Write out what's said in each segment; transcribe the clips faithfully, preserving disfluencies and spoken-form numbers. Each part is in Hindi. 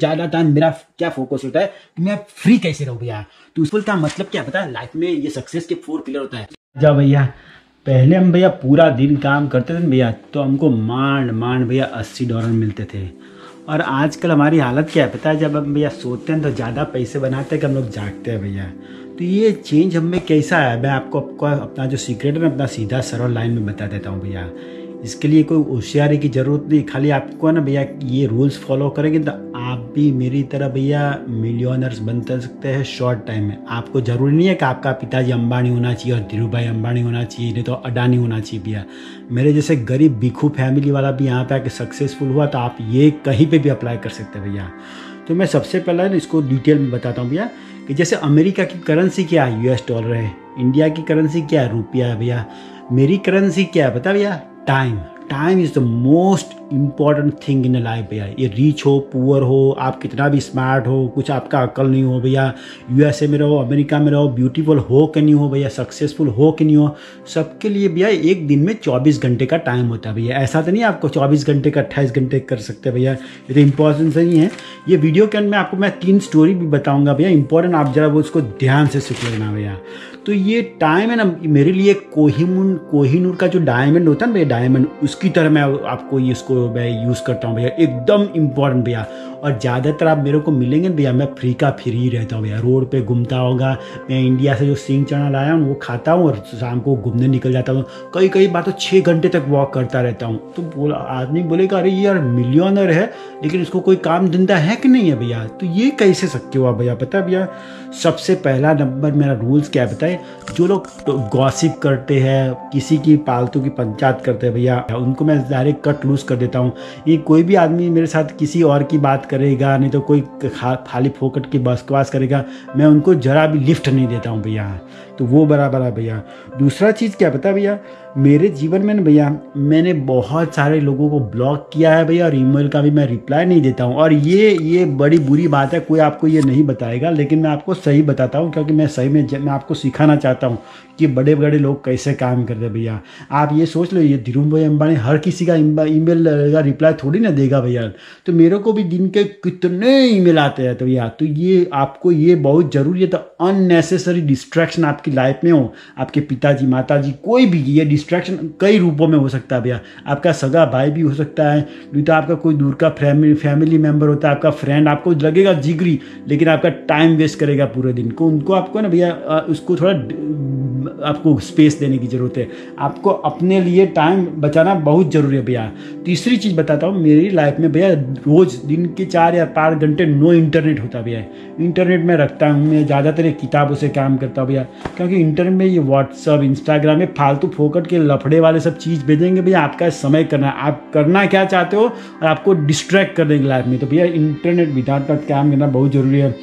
ज्यादा टाइम मेरा क्या फोकस होता है कि मैं फ्री कैसे रहूं भैया। तो उसको का मतलब क्या पता है, लाइफ में ये सक्सेस के फोर पिलर होता है। जा भैया पहले हम भैया पूरा दिन काम करते थे भैया, तो हमको मांड मांड भैया अस्सी डॉलर मिलते थे। और आजकल हमारी हालत क्या है पता है, जब हम भैया सोते हैं तो ज़्यादा पैसे बनाते हैं कि हम लोग जागते हैं भैया। तो ये चेंज हमें कैसा है, मैं आपको आपका अपना जो सीक्रेट है ना अपना सीधा सरल लाइन में बता देता हूँ भैया। इसके लिए कोई होशियारी की ज़रूरत नहीं, खाली आपको ना भैया ये रूल्स फॉलो करेंगे तो आप भी मेरी तरह भैया मिलियनर्स बन सकते हैं शॉर्ट टाइम में। आपको ज़रूरी नहीं है कि आपका पिताजी अंबानी होना चाहिए और धीरू भाई अंबानी होना चाहिए, नहीं तो अडानी होना चाहिए भैया। मेरे जैसे गरीब भिखू फैमिली वाला भी यहाँ पर आके सक्सेसफुल हुआ, तो आप ये कहीं पर भी अप्लाई कर सकते हैं भैया। तो मैं सबसे पहले ना इसको डिटेल में बताता हूँ भैया कि जैसे अमेरिका की करेंसी क्या है, यूएस डॉलर है। इंडिया की करेंसी क्या है, रुपया है भैया। मेरी करेंसी क्या है पता भैया, time. Time is the most important thing in life भैया। ये रिच हो पुअर हो, आप कितना भी स्मार्ट हो, कुछ आपका अकल नहीं हो भैया, यूएसए में रहो अमेरिका में रहो, ब्यूटीफुल हो कि नहीं हो भैया, सक्सेसफुल हो कि नहीं हो, सबके लिए भैया एक दिन में चौबीस घंटे का टाइम होता है भैया। ऐसा तो नहीं आपको चौबीस घंटे का अट्ठाईस घंटे कर सकते भैया, ये तो इम्पोर्टेंट नहीं है। ये वीडियो के अंत में आपको मैं तीन स्टोरी भी बताऊँगा भैया इम्पोर्टेंट, आप जरा वो उसको ध्यान से सीख लेना भैया। तो ये टाइम है ना मेरे लिए कोहिनूर, कोहिनूर का जो डायमंड होता है ना भैया डायमंड, उसकी तरह मैं आपको ये इसको मैं यूज़ करता हूँ भैया, एकदम इम्पोर्टेंट भैया। और ज़्यादातर आप मेरे को मिलेंगे भैया, मैं फ्री का फ्री ही रहता हूँ भैया, रोड पे घूमता होगा। मैं इंडिया से जो सींग चना लाया हूँ वो खाता हूँ और शाम को घूमने निकल जाता हूँ, कई कई बार तो छः घंटे तक वॉक करता रहता हूँ। तो बोला आदमी बोलेगा अरे ये यार मिलियनर है लेकिन इसको कोई काम धंधा है कि नहीं है भैया। तो ये कैसे सकते हो आप भैया पता भैया। सबसे पहला नंबर मेरा रूल्स क्या बताए, जो लोग गॉसिप करते हैं किसी की पालतू की पंचायत करते हैं भैया, उनको मैं डायरेक्ट कट लूज कर देता हूँ। ये कोई भी आदमी मेरे साथ किसी और की बात करेगा नहीं तो कोई खाली फोकट की बकवास करेगा, मैं उनको जरा भी लिफ्ट नहीं देता हूँ भैया। तो वो बराबर है भैया। दूसरा चीज़ क्या पता भैया, मेरे जीवन में भैया मैंने बहुत सारे लोगों को ब्लॉक किया है भैया और ईमेल का भी मैं रिप्लाई नहीं देता हूँ। और ये ये बड़ी बुरी बात है, कोई आपको ये नहीं बताएगा लेकिन मैं आपको सही बताता हूँ, क्योंकि मैं सही में मैं आपको सिखाना चाहता हूँ कि बड़े बड़े लोग कैसे काम करते हैं भैया। आप ये सोच लो ये धीरू भाई अंबानी हर किसी का ईमेल का रिप्लाई थोड़ी ना देगा भैया। तो मेरे को भी दिन के कितने ईमेल आते हैं तो भैया, तो ये आपको ये बहुत ज़रूरी है। तो अननेसेसरी डिस्ट्रैक्शन आपकी लाइफ में हो, आपके पिताजी माताजी कोई भी, ये डिस्ट्रैक्शन कई रूपों में हो सकता है भैया। आपका सगा भाई भी हो सकता है, नहीं तो आपका कोई दूर का फैमिली फैमिली मेम्बर होता है, आपका फ्रेंड आपको लगेगा जिगरी लेकिन आपका टाइम वेस्ट करेगा पूरे दिन को, उनको आपको ना भैया उसको थोड़ा आपको स्पेस देने की ज़रूरत है। आपको अपने लिए टाइम बचाना बहुत ज़रूरी है भैया। तीसरी चीज़ बताता हूँ मेरी लाइफ में भैया, रोज़ दिन के चार या पाँच घंटे नो इंटरनेट होता भैया। इंटरनेट में रखता हूँ मैं ज़्यादातर किताबों से काम करता हूँ भैया, क्योंकि इंटरनेट में ये व्हाट्सअप इंस्टाग्राम में फालतू फोकट के लफड़े वाले सब चीज़ भेजेंगे भैया। आपका समय करना, आप करना क्या चाहते हो और आपको डिस्ट्रैक्ट कर देंगे लाइफ में, तो भैया इंटरनेट विदाउट काम करना बहुत ज़रूरी है।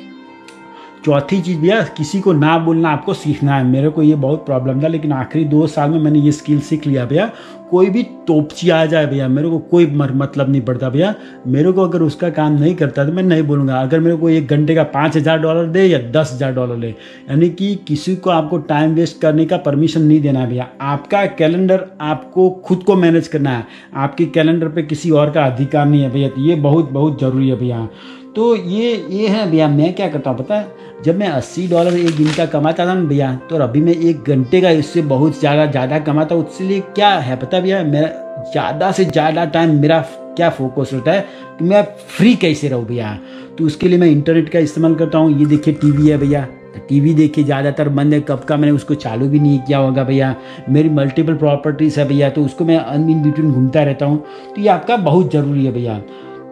चौथी चीज़ भैया, किसी को ना बोलना आपको सीखना है। मेरे को ये बहुत प्रॉब्लम था लेकिन आखिरी दो साल में मैंने ये स्किल सीख लिया भैया। कोई भी तोपची आ जाए भैया मेरे को कोई मतलब नहीं पड़ता भैया, मेरे को अगर उसका काम नहीं करता तो मैं नहीं बोलूँगा। अगर मेरे को एक घंटे का पाँच हज़ार डॉलर दे या दस हज़ार डॉलर ले, यानी कि किसी को आपको टाइम वेस्ट करने का परमिशन नहीं देना है भैया। आपका कैलेंडर आपको खुद को मैनेज करना है, आपके कैलेंडर पर किसी और का अधिकार नहीं है भैया। तो ये बहुत बहुत ज़रूरी है भैया। तो ये ये है भैया। मैं क्या करता हूँ पता है, जब मैं अस्सी डॉलर एक दिन का कमाता था ना भैया, तो अभी मैं एक घंटे का इससे बहुत ज़्यादा ज़्यादा कमाता हूँ। उसके लिए क्या है पता भैया, मेरा ज़्यादा से ज़्यादा टाइम मेरा क्या फोकस होता है कि मैं फ्री कैसे रहूँ भैया। तो उसके लिए मैं इंटरनेट का इस्तेमाल करता हूँ। ये देखिए टीवी है भैया, टीवी देखिए ज़्यादातर बंद है, कब का मैंने उसको चालू भी नहीं किया होगा भैया। मेरी मल्टीपल प्रॉपर्टीज़ है भैया, तो उसको मैं इन बिटवीन घूमता रहता हूँ। तो ये आपका बहुत ज़रूरी है भैया।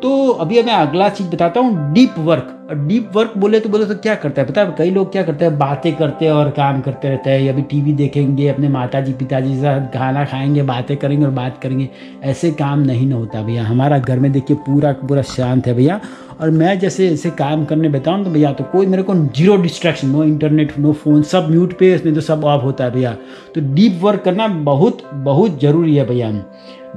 तो अभी मैं अगला चीज़ बताता हूँ, डीप वर्क। डीप वर्क बोले तो बोले तो क्या करता है पता है, कई लोग क्या करते हैं बातें करते हैं और काम करते रहते हैं। अभी टीवी देखेंगे, अपने माताजी पिताजी के साथ खाना खाएंगे, बातें करेंगे और बात करेंगे, ऐसे काम नहीं ना होता भैया। हमारा घर में देखिए पूरा पूरा शांत है भैया। और मैं जैसे ऐसे काम करने बताऊँ तो भैया, तो कोई मेरे को zero distraction, no internet no phone, सब म्यूट पे, इसमें तो सब ऑफ होता है भैया। तो डीप वर्क करना बहुत बहुत ज़रूरी है भैया।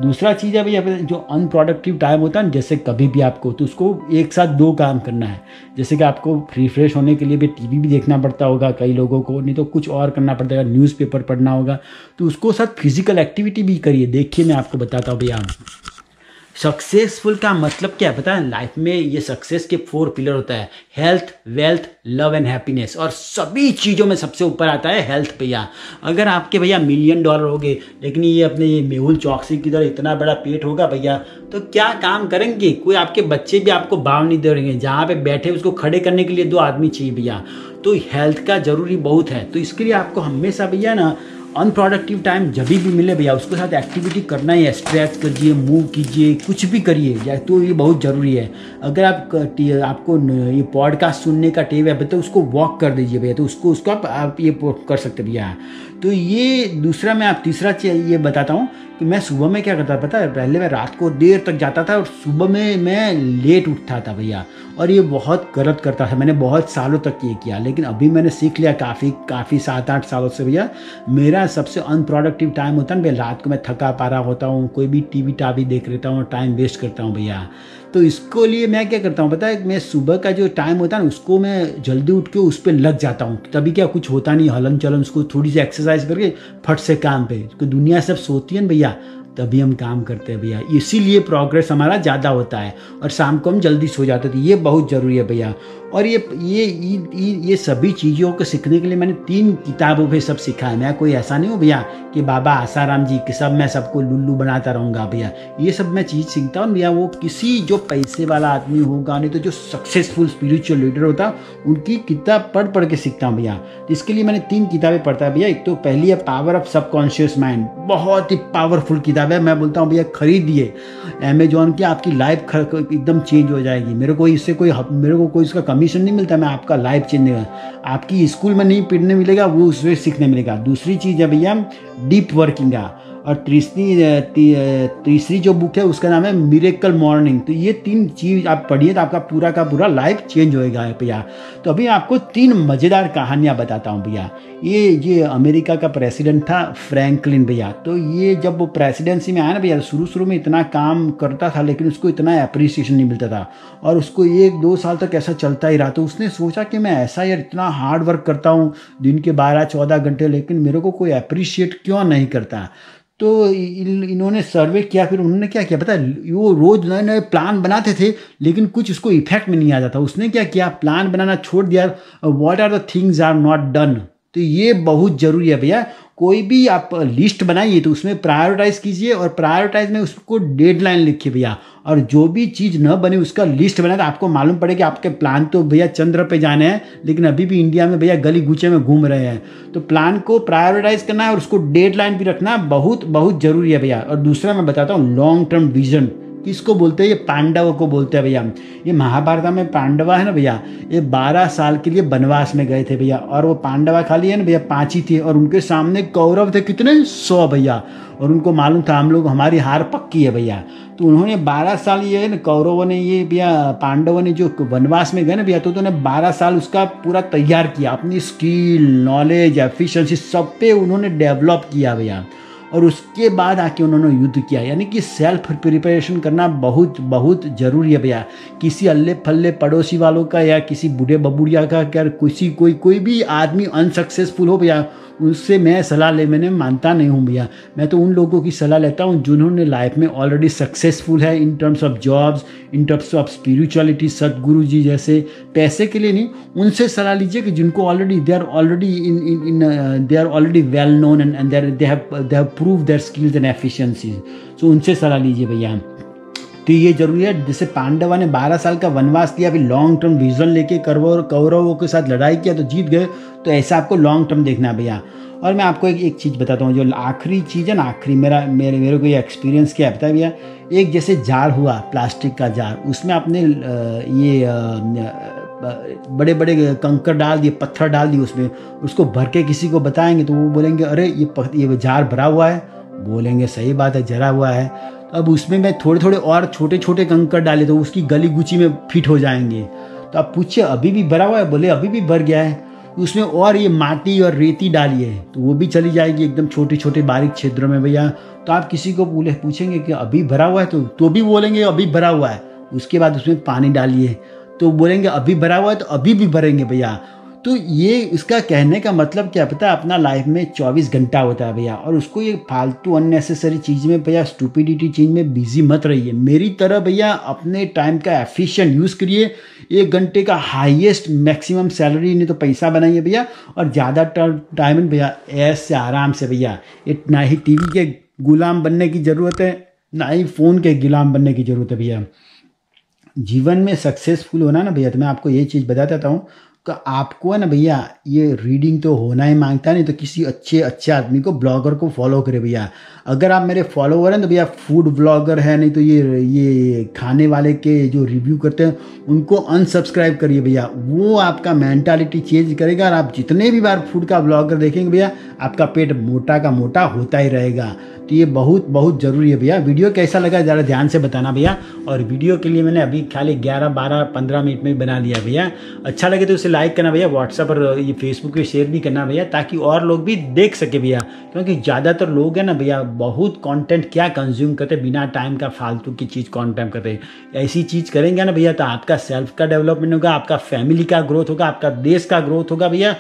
दूसरा चीज़ है भैया, जो अनप्रोडक्टिव टाइम होता है जैसे कभी भी आपको, तो उसको एक साथ दो काम करना है। जैसे कि आपको रिफ्रेश होने के लिए भी टीवी भी देखना पड़ता होगा कई लोगों को, नहीं तो कुछ और करना पड़ता है, न्यूज़पेपर पढ़ना होगा, तो उसको साथ फिजिकल एक्टिविटी भी करिए। देखिए मैं आपको बताता हूँ भैया, सक्सेसफुल का मतलब क्या है पता है? लाइफ में ये सक्सेस के फोर पिलर होता है, health, wealth, love and happiness, और सभी चीज़ों में सबसे ऊपर आता है हेल्थ। भैया अगर आपके भैया मिलियन डॉलर हो गए लेकिन ये अपने ये मेहुल चौकसी की तरह इतना बड़ा पेट होगा भैया तो क्या काम करेंगे? कोई आपके बच्चे भी आपको भाव नहीं दे रहेंगे, जहाँ पे बैठे उसको खड़े करने के लिए दो आदमी चाहिए भैया। तो हेल्थ का ज़रूरी बहुत है। तो इसके लिए आपको हमेशा भैया ना अनप्रोडक्टिव टाइम जब भी मिले भैया उसके साथ एक्टिविटी करना ही है। स्ट्रेच करिए, मूव कीजिए, कुछ भी करिए या तो ये बहुत ज़रूरी है। अगर आप आपको ये पॉडकास्ट सुनने का टेव है तो उसको वॉक कर दीजिए भैया, तो उसको उसको आप, आप ये कर सकते भैया। तो ये दूसरा, मैं आप तीसरा ये बताता हूँ कि मैं सुबह में क्या करता पता है? पहले मैं रात को देर तक जाता था और सुबह में मैं लेट उठता था भैया, और ये बहुत गलत करता था। मैंने बहुत सालों तक ये किया लेकिन अभी मैंने सीख लिया काफ़ी काफ़ी सात आठ सालों से भैया। मेरा सबसे अनप्रोडक्टिव टाइम होता है भैया रात को, मैं थका पा रहा होता हूँ, कोई भी टीवी टावी देख लेता हूँ, टाइम वेस्ट करता हूँ भैया। तो इसको लिए मैं क्या करता हूँ पता है, मैं सुबह का जो टाइम होता है ना उसको मैं जल्दी उठ के उस पर लग जाता हूँ। तभी क्या कुछ होता नहीं, हलन चलन, उसको थोड़ी सी एक्सरसाइज करके फट से काम पे, क्योंकि दुनिया सब सोती है ना भैया तभी हम काम करते हैं भैया, इसीलिए प्रोग्रेस हमारा ज़्यादा होता है। और शाम को हम जल्दी सो जाते थे, ये बहुत ज़रूरी है भैया। और ये ये ये ये सभी चीज़ों को सीखने के लिए मैंने तीन किताबों पे सब सीखा है। मैं कोई ऐसा नहीं हूँ भैया कि बाबा आसाराम जी के सब मैं सबको लुल्लू बनाता रहूँगा भैया, ये सब मैं चीज़ सीखता हूँ भैया। वो किसी जो पैसे वाला आदमी होगा नहीं तो जो सक्सेसफुल स्पिरिचुअल लीडर होता उनकी किताब पढ़ पढ़ के सीखता हूँ भैया। इसके लिए मैंने तीन किताबें पढ़ता है भैया। एक तो पहली है पावर ऑफ सबकॉन्शियस माइंड, बहुत ही पावरफुल किताब है, मैं बोलता हूँ भैया खरीदिए अमेजोन की, आपकी लाइफ एकदम चेंज हो जाएगी। मेरे को इससे कोई मेरे को कोई इसका मिशन नहीं मिलता, मैं आपका लाइफ चेंज नहीं होगा, आपकी स्कूल में नहीं पढ़ने मिलेगा, वो उसमें सीखने मिलेगा। दूसरी चीज़ है भैया डीप वर्किंग का, और तीसरी तीसरी जो बुक है उसका नाम है मिरेकल मॉर्निंग। तो ये तीन चीज़ आप पढ़िए तो आपका पूरा का पूरा लाइफ चेंज होएगा भैया। तो अभी आपको तीन मज़ेदार कहानियाँ बताता हूँ भैया। ये ये अमेरिका का प्रेसिडेंट था फ्रैंकलिन भैया। तो ये जब वो प्रेसिडेंसी में आया ना भैया, शुरू शुरू में इतना काम करता था लेकिन उसको इतना अप्रिसिएशन नहीं मिलता था, और उसको एक दो साल तक ऐसा चलता ही रहा। तो उसने सोचा कि मैं ऐसा यार इतना हार्ड वर्क करता हूँ दिन के बारह चौदह घंटे लेकिन मेरे को कोई अप्रिशिएट क्यों नहीं करता। तो इन्होंने सर्वे किया, फिर उन्होंने क्या किया पता है, वो रोज़ नए नए प्लान बनाते थे लेकिन कुछ उसको इफेक्ट में नहीं आता था। उसने क्या किया, प्लान बनाना छोड़ दिया। What are the things are not done, तो ये बहुत ज़रूरी है भैया। कोई भी आप लिस्ट बनाइए तो उसमें प्रायोरिटाइज़ कीजिए, और प्रायोरिटाइज में उसको डेडलाइन लिखिए भैया, और जो भी चीज़ न बने उसका लिस्ट बनाए तो आपको मालूम पड़े कि आपके प्लान तो भैया चंद्र पे जाने हैं लेकिन अभी भी इंडिया में भैया गली गुचे में घूम रहे हैं। तो प्लान को प्रायोरिटाइज करना है और उसको डेडलाइन भी रखना बहुत बहुत ज़रूरी है भैया। और दूसरा मैं बताता हूँ लॉन्ग टर्म विजन किसको बोलते हैं, ये पांडवों को बोलते हैं भैया। ये महाभारत में पांडवा है ना भैया, ये बारह साल के लिए वनवास में गए थे भैया, और वो पांडवा खाली है ना भैया पाँच ही थे, और उनके सामने कौरव थे कितने सौ भैया, और उनको मालूम था हम लोग हमारी हार पक्की है भैया। तो उन्होंने बारह साल ये ना कौरवों ने ये भैया पांडवों ने जो वनवास में गए ना भैया, तो उन्होंने बारह साल उसका पूरा तैयार किया, अपनी स्किल, नॉलेज, एफिशिएंसी सब पे उन्होंने डेवलप किया भैया, और उसके बाद आके उन्होंने युद्ध किया। यानी कि सेल्फ प्रिपरेशन करना बहुत बहुत ज़रूरी है भैया। किसी अल्ले फल्ले पड़ोसी वालों का या किसी बूढ़े बबूढ़िया का क्या किसी कोई कोई भी आदमी अनसक्सेसफुल हो भैया उससे मैं सलाह ले मैंने मानता नहीं हूँ भैया। मैं तो उन लोगों की सलाह लेता हूँ जिन्होंने लाइफ में ऑलरेडी सक्सेसफुल है in terms of jobs, in terms of spirituality, Sadhguru ji जैसे। पैसे के लिए नहीं, उनसे सलाह लीजिए कि जिनको already they are already in in in they are already well known and they have prove their skills and efficiencies, so उनसे सलाह लीजिए भैया। तो ये जरूरी है। जैसे पांडवा ने बारह साल का वनवास लिया, अभी लॉन्ग टर्म विजन लेके कौरवों के साथ लड़ाई किया तो जीत गए, तो ऐसा आपको लॉन्ग टर्म देखना है भैया। और मैं आपको एक एक चीज़ बताता हूँ जो आखिरी चीज़ है ना, आखिरी मेरा मेरे मेरे को ये एक्सपीरियंस क्या है पता है भैया। एक जैसे जार हुआ प्लास्टिक का जार, उसमें आपने ये बड़े बड़े कंकर डाल दिए, पत्थर डाल दिए उसमें, उसको भर के किसी को बताएंगे तो वो बोलेंगे अरे ये ये जार भरा हुआ है, बोलेंगे सही बात है जरा हुआ है। अब उसमें मैं थोड़े थोड़े और छोटे छोटे कंकर डाले तो उसकी गली गुची में फिट हो जाएंगे। तो आप पूछिए अभी भी भरा हुआ है, बोले अभी भी भर गया है। उसमें और ये माटी और रेती डालिए तो वो भी चली जाएगी एकदम छोटे छोटे बारीक क्षेत्रों में भैया। तो आप किसी को बोले पूछेंगे कि अभी भरा हुआ है तो, तो भी बोलेंगे अभी भरा हुआ है। उसके बाद उसमें पानी डालिए तो बोलेंगे अभी भरा हुआ है, तो अभी भी भरेंगे भैया। तो ये इसका कहने का मतलब क्या पता है, अपना लाइफ में चौबीस घंटा होता है भैया, और उसको ये फालतू अननेसेसरी चीज़ में भैया स्टूपिडिटी चीज़ में बिजी मत रहिए। मेरी तरह भैया अपने टाइम का एफिशिएंट यूज़ करिए, एक घंटे का हाईएस्ट मैक्सिमम सैलरी नहीं तो पैसा बनाइए भैया, और ज़्यादा टाइम भैया ऐसे आराम से भैया। ना ही टी वी के गुलाम बनने की ज़रूरत है, ना ही फ़ोन के गुलाम बनने की ज़रूरत है भैया। जीवन में सक्सेसफुल होना ना भैया, तो मैं आपको ये चीज़ बता देता हूँ कि आपको है ना भैया ये रीडिंग तो होना ही मांगता है, नहीं तो किसी अच्छे अच्छे आदमी को, ब्लॉगर को फॉलो करे भैया। अगर आप मेरे फॉलोवर हैं तो भैया फूड ब्लॉगर है, नहीं तो ये ये खाने वाले के जो रिव्यू करते हैं उनको अनसब्सक्राइब करिए भैया। वो आपका मेंटालिटी चेंज करेगा, और आप जितने भी बार फूड का ब्लॉगर देखेंगे भैया आपका पेट मोटा का मोटा होता ही रहेगा। तो ये बहुत बहुत ज़रूरी है भैया। वीडियो कैसा लगा ज़रा ध्यान से बताना भैया, और वीडियो के लिए मैंने अभी खाली ग्यारह बारह पंद्रह मिनट में बना लिया भैया। अच्छा लगे तो उसे लाइक करना भैया, व्हाट्सएप और ये फेसबुक पे शेयर भी करना भैया, ताकि और लोग भी देख सके भैया। क्योंकि ज़्यादातर लोग हैं ना भैया बहुत कंटेंट क्या कंज्यूम करते, बिना टाइम का फालतू की चीज़ कंटेंट करते। ऐसी चीज़ करेंगे ना भैया तो आपका सेल्फ का डेवलपमेंट होगा, आपका फैमिली का ग्रोथ होगा, आपका देश का ग्रोथ होगा भैया,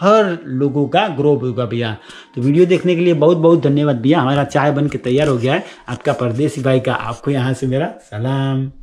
हर लोगों का ग्रोथ होगा भैया। तो वीडियो देखने के लिए बहुत बहुत धन्यवाद भैया। हमारा चाय बन के तैयार हो गया है, आपका परदेसी भाई का। आपको यहाँ से मेरा सलाम।